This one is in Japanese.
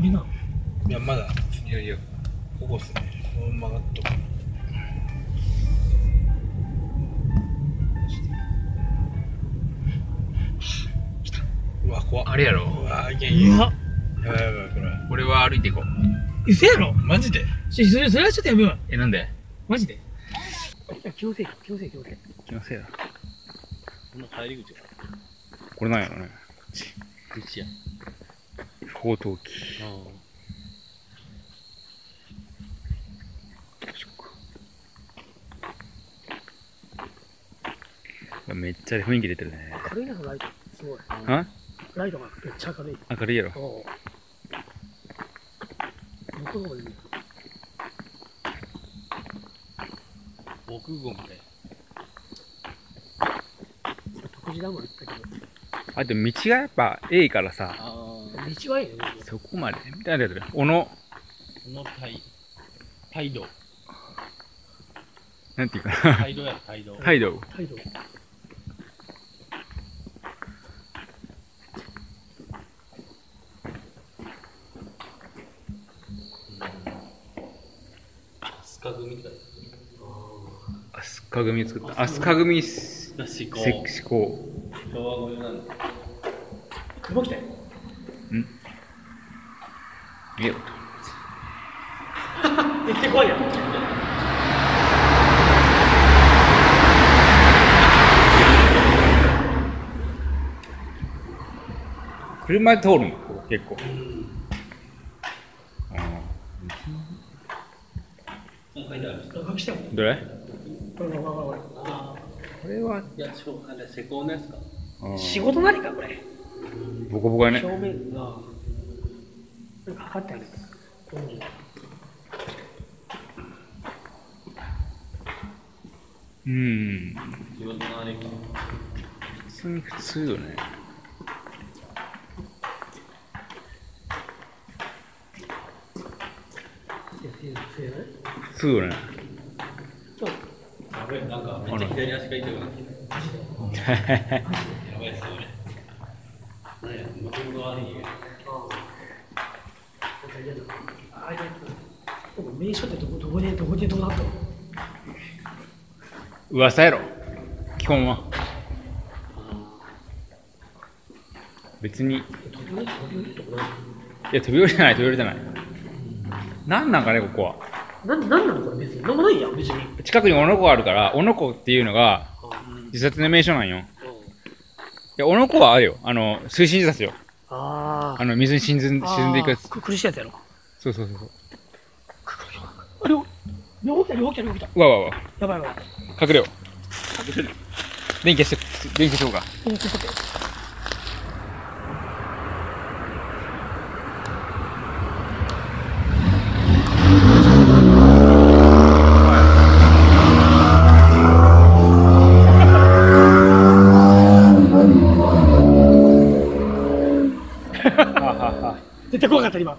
振りなの？いや、まだ、いやいや、ここっすね。この曲がっとく。うわ、怖っ。あれやろ？うわ、いやいや。やばいやばい、これ。これは歩いていこう。うそやろ？マジで？それはちょっとやめよう。え、なんで？マジで？気のせい、気のせい、気のせい。気のせいだ。こんな入り口や。これなんやろね。口や。砲塔機。めっちゃ雰囲気出てるね。軽いな、ライト。すごい。あ？ライトがめっちゃ明るい。明るいやろ。おぉ。僕ゴムで。徳次ダム行ったけど。あと道がやっぱええからさ。道はいいね。そこまで。みたいなやつだよ。おの態度。なんていうかな。態度やろ、態度。態度。態度。飛鳥組みたいな。飛鳥組作った。飛鳥組石膏。昭和組なんだ。雲来たよ。うん。見よ。めっちゃ怖いやん。車で通るの、ここ結構。どれ？これは。いや、施工のやつか。仕事なりか、これ。ボコボコやね。正面が。なんか測ってあげて。うん。仕事のあれか。普通に普通よね。普通よね。やばい、なんかめっちゃ左足が痛くなってきた。やばいっすよね。何や、もともと悪いよ。ああ、名所ってどこでどうなったの？噂やろ、基本は。別に。いや、飛び降りじゃない、飛び降りじゃない。なんなんかね、ここは。なんなのこれ、別に。なんもないやん、別に。近くに小野湖があるから、小野湖っていうのが自殺の名所なんよ。いや、小野湖はあるよ。水深自殺よ。水に沈んでいくやつ。苦しいやつやろ。そうそうそう。あれを、両方来た。うわうわうわ。やばいやばい。隠れよう。隠れる。電気消そうか。電気消そうか。絶対怖かった今。